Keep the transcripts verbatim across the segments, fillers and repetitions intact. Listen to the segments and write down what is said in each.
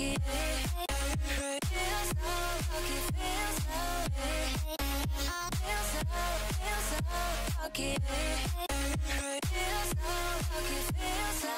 lucky. Feel so lucky, feel so lucky. Feel so, feel so lucky. Feel so lucky, feel so lucky. Feel so.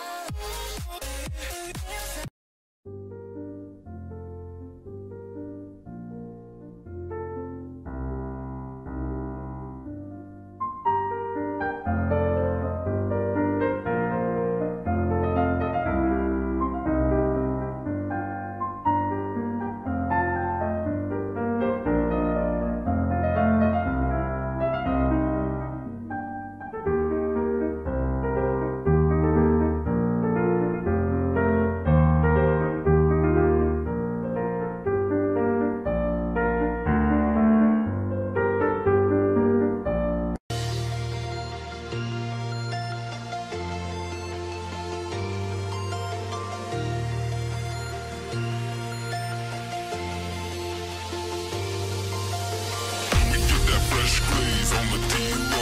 On the D U I